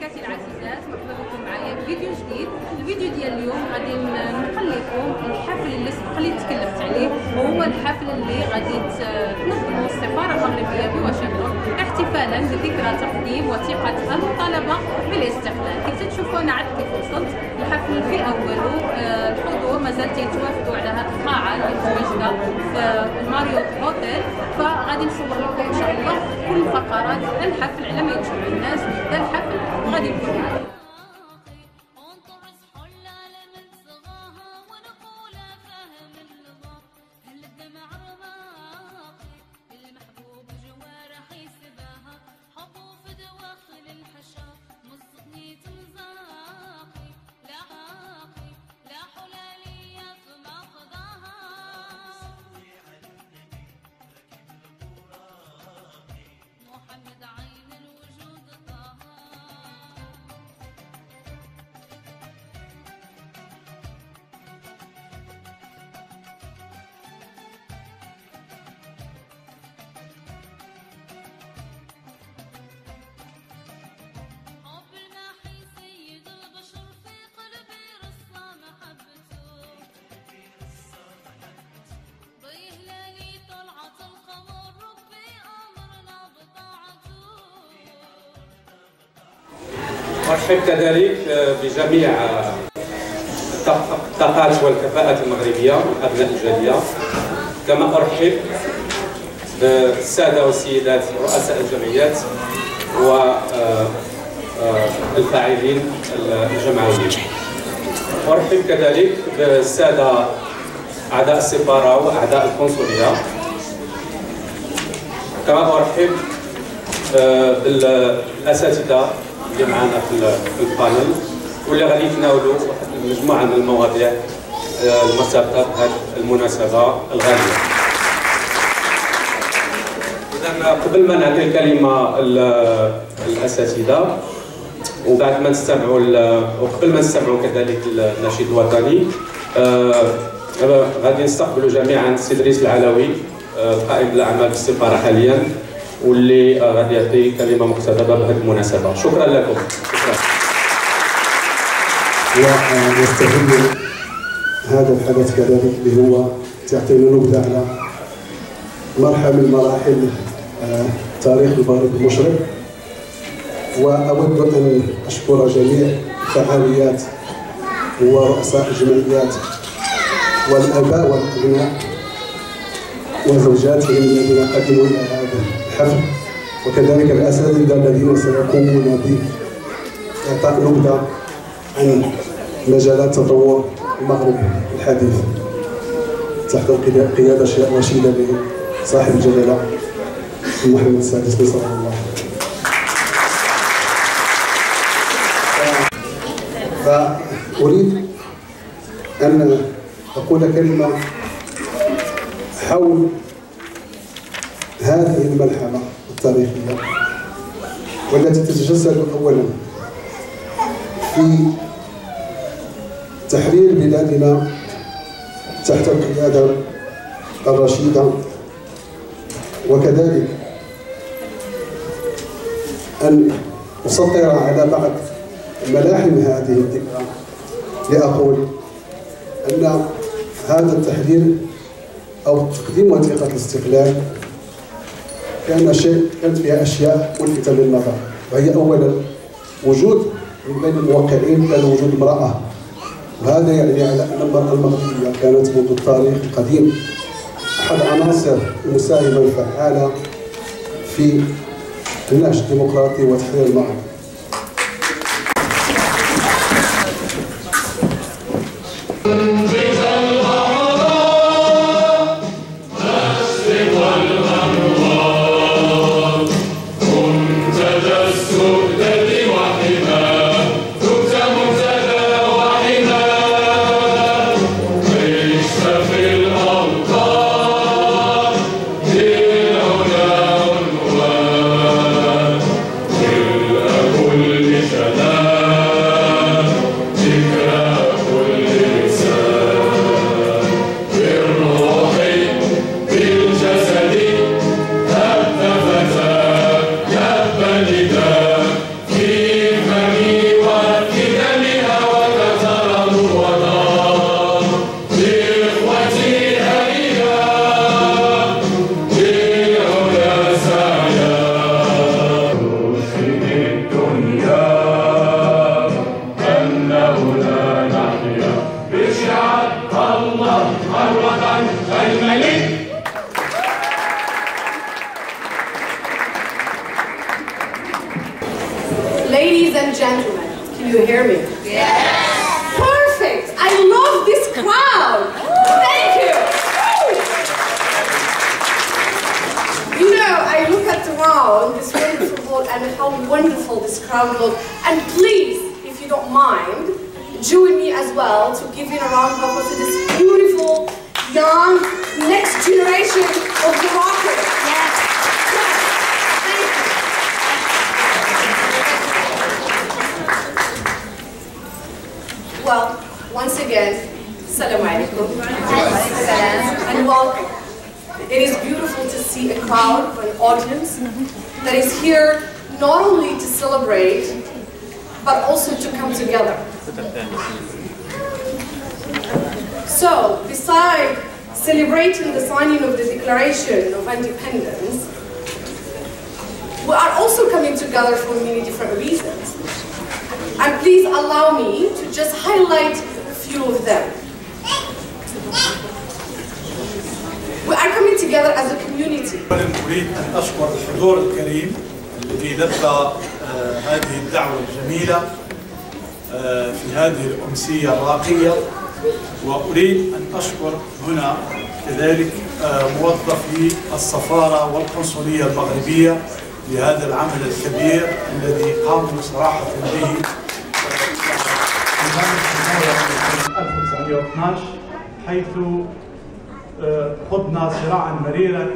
مشاركاتي العزيزات، مرحبا بكم معايا بفيديو جديد. الفيديو ديال اليوم غادي نقل لكم الحفل اللي تكلفت عليه، وهو الحفل اللي غادي تنظموا السفاره المغربيه بواشنطن احتفالا بذكرى تقديم وثيقه الطلبه بالاستقلال. كيف تشوفوا انا عاد كيف وصلت الحفل في اوله. الحضور مازال تيتوافدوا على هذه القاعه اللي متواجده في ماريوت هوتيل، فغادي نصور لكم ان شاء الله كل فقرات الحفل على ما يتشوف الناس. ده الحفل غادي يكون أرحب كذلك بجميع الطاقات والكفاءات المغربية أبناء الجالية، كما أرحب بالسادة والسيدات رؤساء الجمعيات والفاعلين الجمعويين. أرحب كذلك بالسادة أعضاء السفارة وأعضاء القنصلية، كما أرحب بالأساتذة اللي معنا في البانل واللي غادي يتناولوا مجموعه من المواضيع المرتبطه بهذه المناسبه الغاليه. اذا قبل ما نعطي الكلمه للاساتذه وبعد ما نستمعوا وقبل ما نستمعوا كذلك النشيد الوطني، غادي نستقبلوا جميعا السي ادريس العلوي قائم بالاعمال بالسفاره حاليا، واللي غادي يعطي كلمه مقتضبه بهذه المناسبه. شكرا لكم. ونستغل هذا الحدث كذلك اللي هو تعطينا نبذه على مرحله من مراحل تاريخ المغرب المشرق، واود ان اشكر جميع الفعاليات ورؤساء الجمعيات والاباء والابناء وزوجاتهم الذين قدموا هذا الحفل، وكذلك الأساتذة الذين سيقومون بإعطاء نبذة عن مجالات تطور المغرب الحديث تحت قيادة رشيدة لصاحب الجلالة محمد السادس نصره الله. فأريد أن أقول كلمة حول هذه الملحمة التاريخية، والتي تتجسد أولا في تحرير بلادنا تحت القيادة الرشيدة، وكذلك أن أسطر على بعض ملاحم هذه الذكرى لأقول أن هذا التحرير أو تقديم وثيقة الاستقلال كانت فيها اشياء ملفتة للنظر، وهي اولا وجود من بين الموقعين كان وجود امرأة، وهذا يعني على ان المرأة المغربية كانت منذ التاريخ القديم احد عناصر المساهمة الفعالة في النهج الديمقراطي وتحرير المغرب. الوطن الملك. Ladies and gentlemen, can you hear me? Yes. Perfect. I love this crowd. Thank you. You know, I look at the crowd, this wonderful, and how wonderful this crowd looks. And please, if you don't mind, join me as well to give a round of applause to this beautiful, young, next generation of Moroccans. Yes. Yes. Thank you. Well, once again, Assalamu alaikum. And welcome. It is beautiful to see a crowd, an audience that is here not only to celebrate, but also to come together. So, besides celebrating the signing of the Declaration of Independence, we are also coming together for many different reasons. And please allow me to just highlight a few of them. We are coming together as a community. أريد أن أشكر الحضور الكريم الذي لبى هذه الدعوة الجميلة في هذه الأمسية الراقية، وأريد أن أشكر هنا كذلك موظفي السفارة والقنصلية المغربية لهذا العمل الكبير الذي قاموا صراحة به في 1912 حيث خضنا صراعا مريرا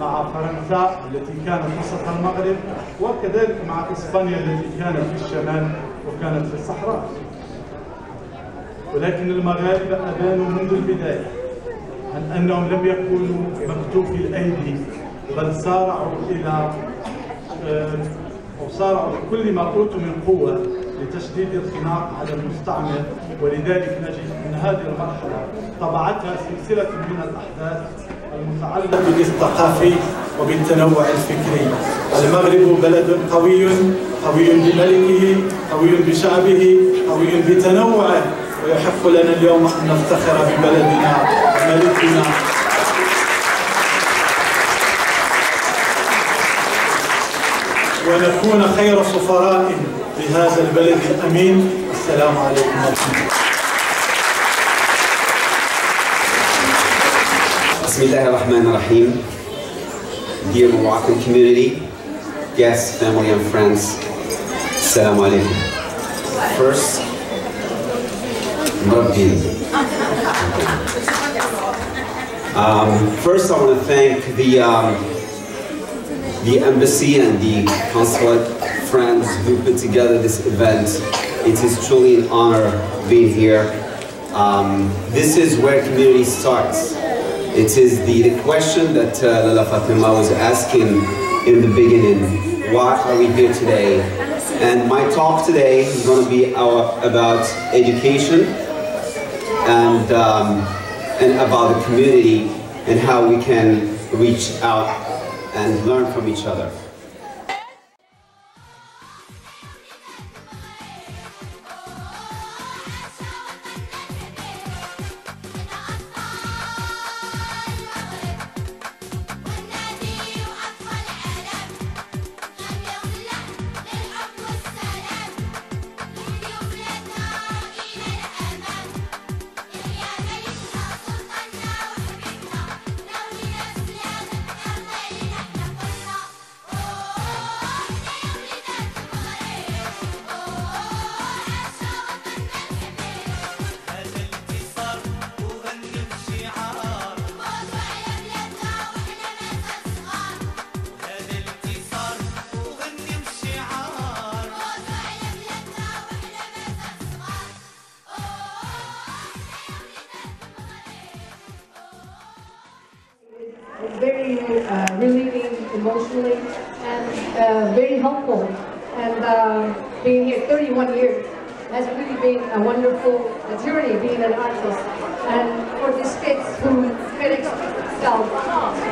مع فرنسا التي كانت وسط المغرب وكذلك مع إسبانيا التي كانت في الشمال وكانت في الصحراء، ولكن المغاربة أبانوا منذ البداية عن أنهم لم يكونوا مكتوفي الأيدي، بل سارعوا إلى أو سارعوا بكل ما أوتوا من قوة لتشديد الخناق على المستعمر، ولذلك نجد أن هذه المرحلة طبعتها سلسلة من الأحداث المتعلق بالثقافي وبالتنوع الفكري. المغرب بلد قوي، قوي بملكه، قوي بشعبه، قوي بتنوعه، ويحق لنا اليوم أن نفتخر ببلدنا وملكنا. ونكون خير سفراء لهذا البلد الأمين. السلام عليكم ورحمة الله. Bismillah ar-Rahman ar-Rahim. Dear Moroccan community, guests, family and friends, Assalamu alaikum. First, first I want to thank the embassy and the consulate friends who put together this event. It is truly an honor being here. This is where community starts. It is the question that Lala Fatima was asking in the beginning. Why are we here today? And my talk today is going to be about education and about the community and how we can reach out and learn from each other. Relieving emotionally and very helpful, and being here 31 years has really been a wonderful journey being an artist, and for these kids who can express themselves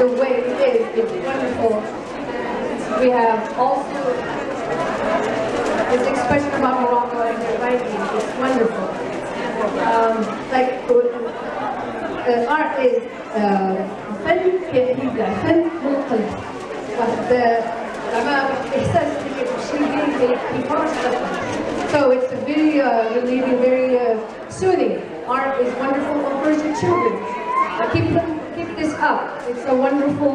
the way it is, it's wonderful. And we have also this expression about Morocco and their writing, it's wonderful. Like art is فن يبلع فن من القلب. واحد زعما احساس اللي كتشري كيفاش تفكر. So it's a very relieving, very soothing. Art is wonderful for Persian children. Keep this up. It's a wonderful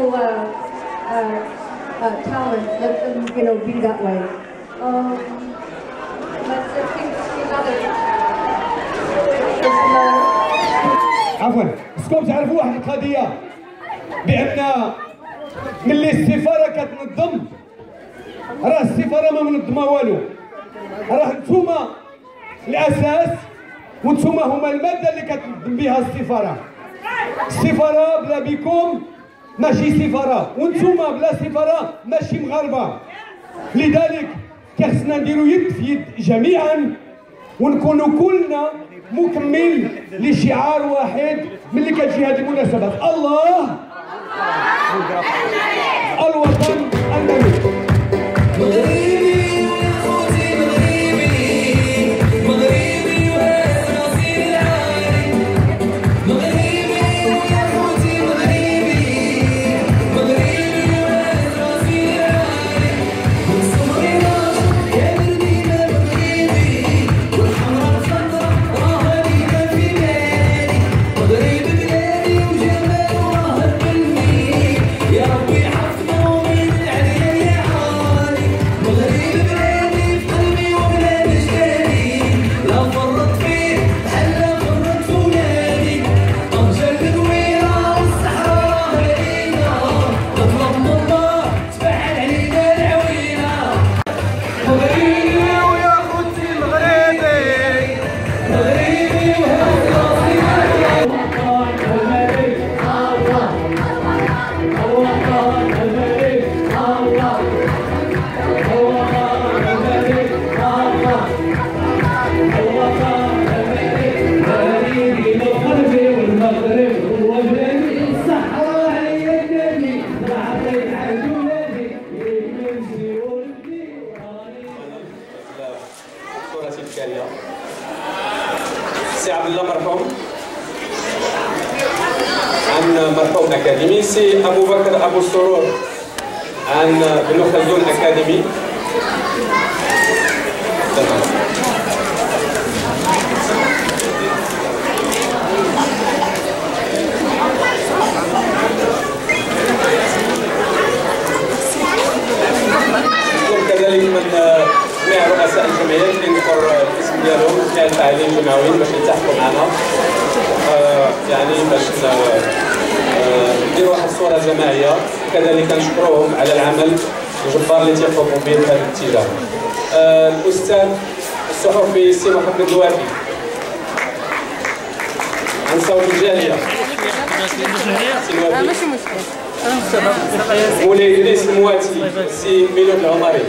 talent. Let them, you know, be that way. Let's think another. عفوا، خصكم تعرفوا واحد القضية بأن ملي السفارة كتنظم راه السفارة ما منظمة والو. راه نتوما الاساس وانتوما هما الماده اللي كتنظم بها السفاره. السفاره بلا بكم ماشي سفاره، وانتوما بلا سفاره ماشي مغاربه. لذلك كيخصنا نديرو يد في يد جميعا ونكونوا كلنا مكمل لشعار واحد ملي كتجي هذه المناسبات. الله الوطن المغربي. محمد الواحي عن صوت الجالية مولاي إدريس المواتي سي ميلود العماري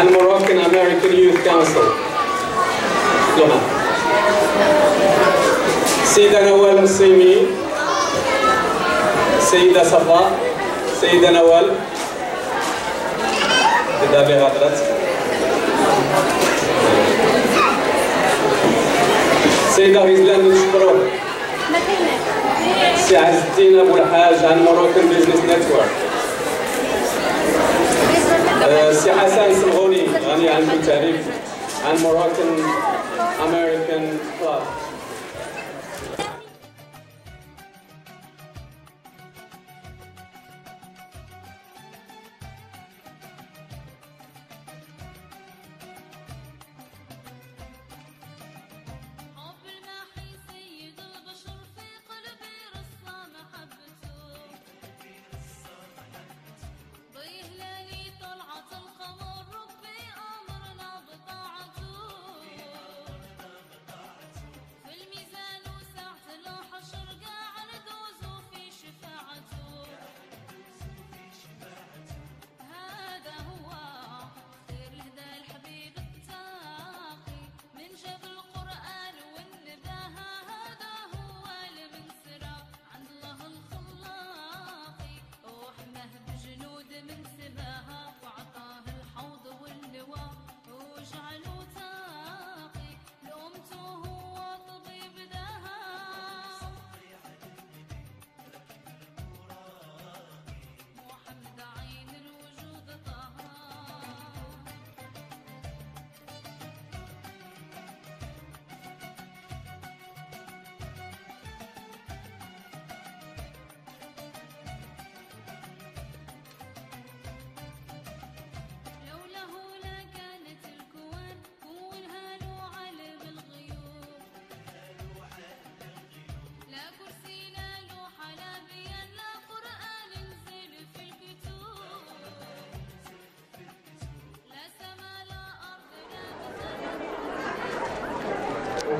عن Moroccan American Youth Council سيدة نوال المسيمي سيدة صفاء سيدة نوال دابي غدرات السيدة غزلان نشكروه السي عز الدين أبو الحاج عن Moroccan Business Network السي حسن صغوني غني عن التعريف عن Moroccan American Club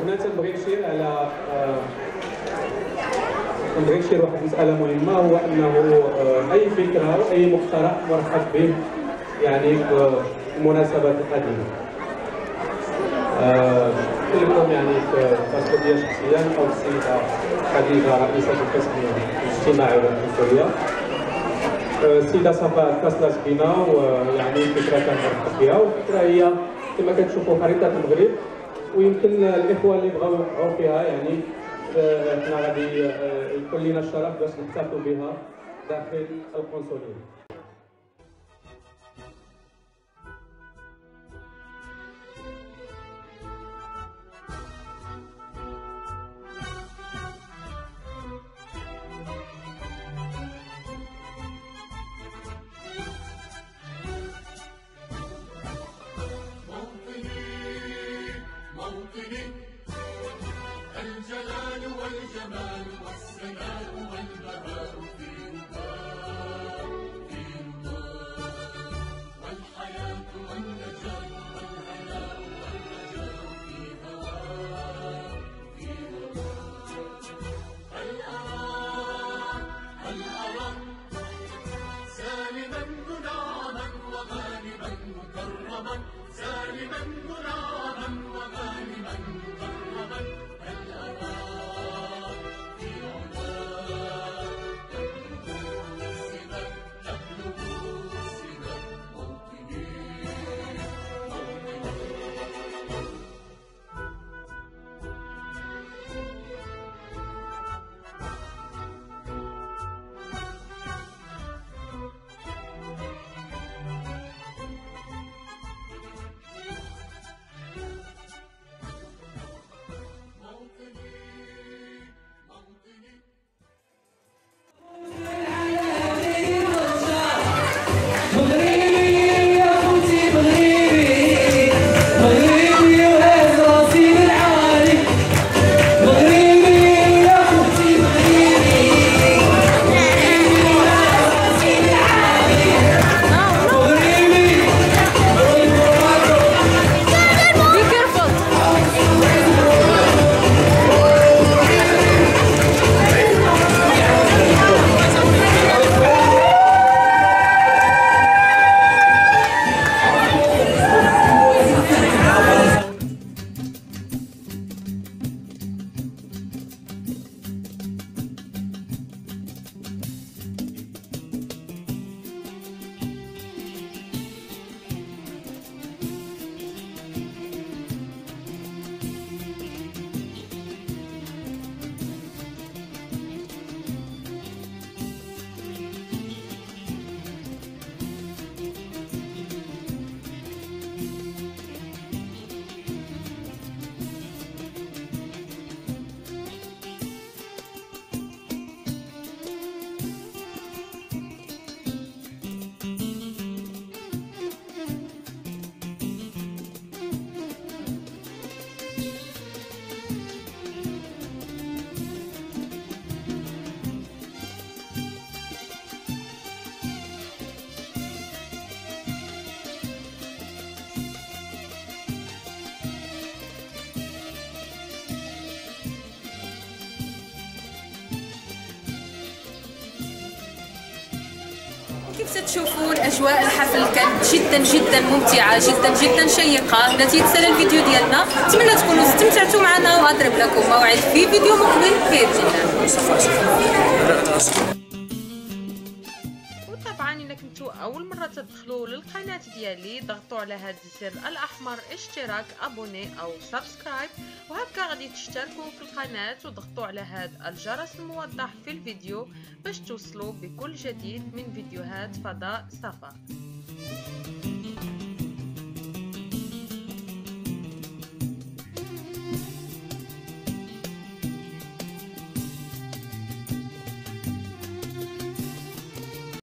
هنا تنبغي نشير على واحد المسألة مهمة، هو أنه أي فكرة أو أي مقترح مرحب به يعني في المناسبات القديمة. كلكم يعني كمسؤولية شخصيا أو السيدة خديجة رئيسة القسم الاجتماعي والعنصرية، السيدة صفاء اتصلت بنا ويعني فكرة كنرحب بها، والفكرة هي كما كتشوفوا خريطة المغرب، ويمكن الإخوة اللي بغاو يوقعوا فيها يعني حنا غادي يكون لنا الشرف باش نحتفلوا بها داخل القنصلية. تشوفوا الاجواء الحفل كانت جدا ممتعه، جدا شيقه. نتيجه الفيديو ديالنا نتمنى تكونوا استمتعتوا معنا، وأضرب لكم موعد في فيديو مقبل خير جدا. وطبعا الا كنتوا اول مره تدخلوا للقناه ديالي ضغطوا على هذا الزر الاحمر اشتراك ابوني او سبسكرايب، وهكا غادي تشتركوا في القناه وضغطوا على هذا الجرس الموضح في الفيديو باش توصلوا بكل جديد من فيديوهات فضاء صفاء.